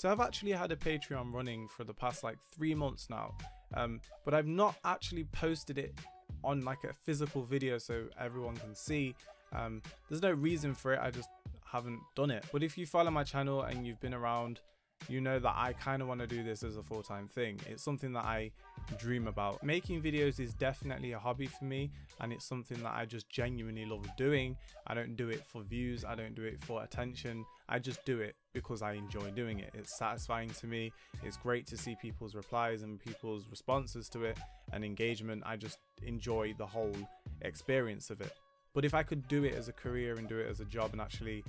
So I've actually had a Patreon running for the past like 3 months now, but I've not actually posted it on like a physical video so everyone can see. There's no reason for it, I just haven't done it. But if you follow my channel and you've been around, you know that I kind of want to do this as a full-time thing. It's something that I dream about. Making videos is definitely a hobby for me, and it's something that I just genuinely love doing. I don't do it for views, I don't do it for attention, I just do it because I enjoy doing it. It's satisfying to me, it's great to see people's replies and people's responses to it and engagement. I just enjoy the whole experience of it. But if I could do it as a career and do it as a job and actually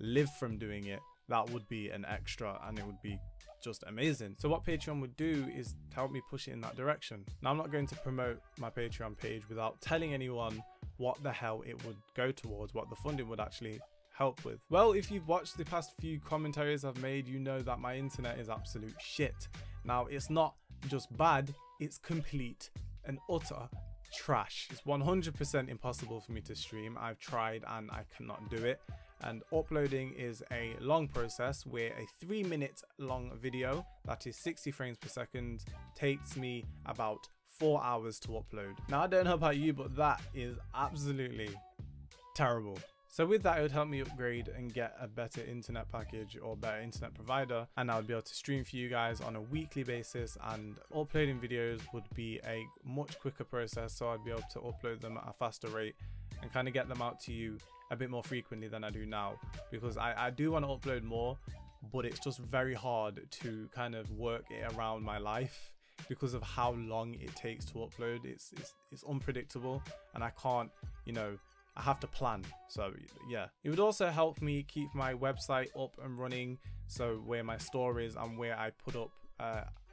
live from doing it, that would be an extra and it would be just amazing. So what Patreon would do is help me push it in that direction. Now, I'm not going to promote my Patreon page without telling anyone what the hell it would go towards, what the funding would actually help with. Well, if you've watched the past few commentaries I've made, you know that my internet is absolute shit. Now, it's not just bad, it's complete and utter trash. It's 100% impossible for me to stream. I've tried and I cannot do it. And uploading is a long process where a 3-minute long video that is 60 frames per second takes me about 4 hours to upload. Now, I don't know about you, but that is absolutely terrible. So with that, it would help me upgrade and get a better internet package or better internet provider, and I would be able to stream for you guys on a weekly basis, and uploading videos would be a much quicker process, so I'd be able to upload them at a faster rate and kind of get them out to you a bit more frequently than I do now, because I do want to upload more, but it's just very hard to kind of work it around my life because of how long it takes to upload. It's unpredictable, and I can't, you know, I have to plan. So yeah, it would also help me keep my website up and running, so where my store is and where I put up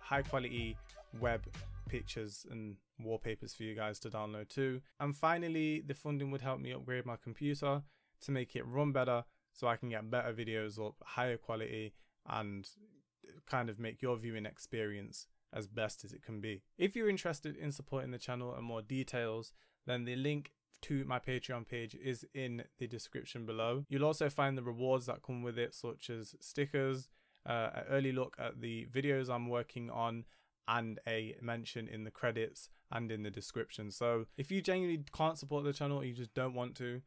high quality web pictures and wallpapers for you guys to download too. And finally, the funding would help me upgrade my computer to make it run better, so I can get better videos up, higher quality, and kind of make your viewing experience as best as it can be. If you're interested in supporting the channel and more details, then the link to my Patreon page is in the description below. You'll also find the rewards that come with it, such as stickers, an early look at the videos I'm working on, and a mention in the credits and in the description. So if you genuinely can't support the channel, or you just don't want to,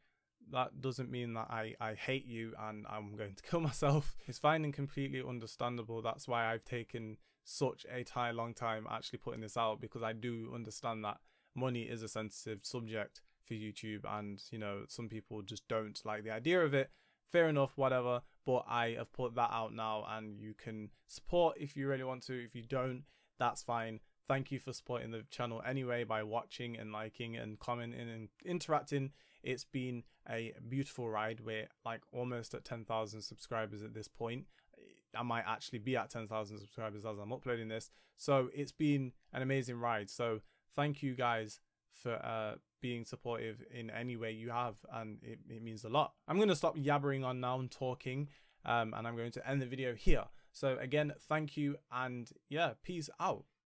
that doesn't mean that I hate you and I'm going to kill myself. It's fine and completely understandable. That's why I've taken such a long time actually putting this out, because I do understand that money is a sensitive subject for YouTube, and you know, some people just don't like the idea of it. Fair enough, whatever, but I have put that out now, and you can support if you really want to. If you don't, that's fine. Thank you for supporting the channel anyway by watching and liking and commenting and interacting. It's been a beautiful ride. We're like almost at 10,000 subscribers at this point. I might actually be at 10,000 subscribers as I'm uploading this. So it's been an amazing ride. So thank you guys for being supportive in any way you have, and it means a lot. I'm going to stop yabbering on now and talking, and I'm going to end the video here. So again, thank you, and yeah, peace out.